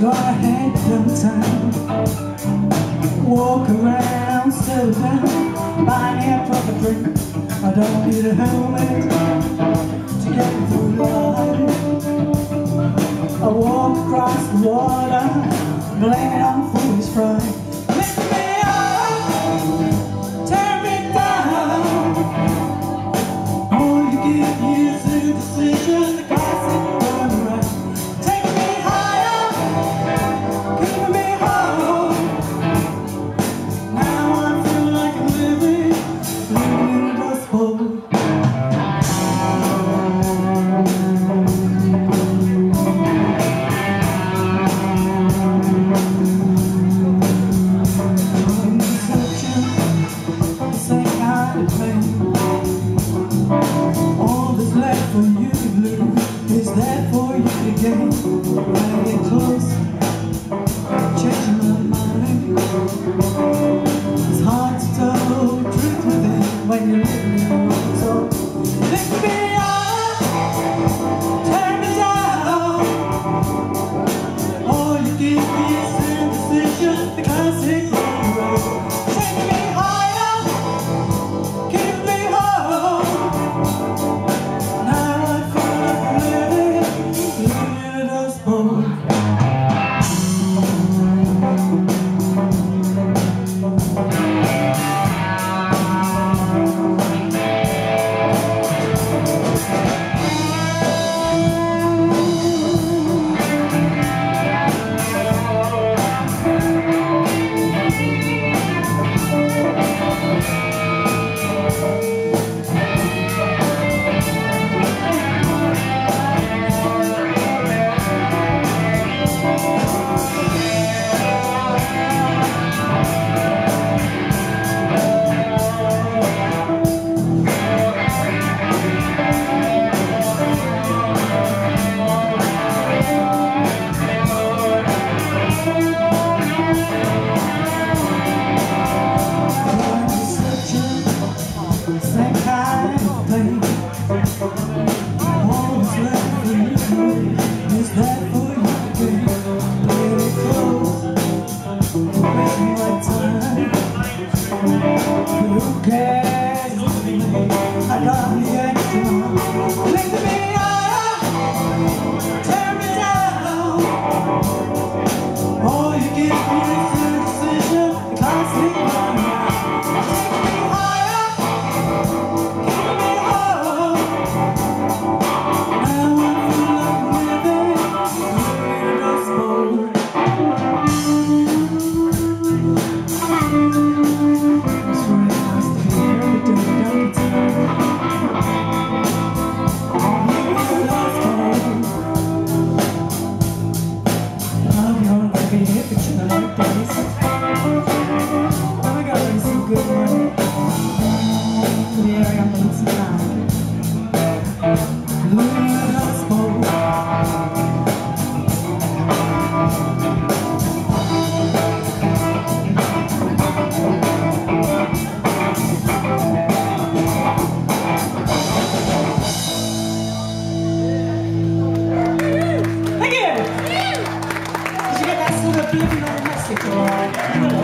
your head sometimes. Walk around so down, buy me a proper drink. I don't need a helmet to get through life. I walk across the water, blame it on foolish pride. Thank you. Did you get that sort of blue on Mexico?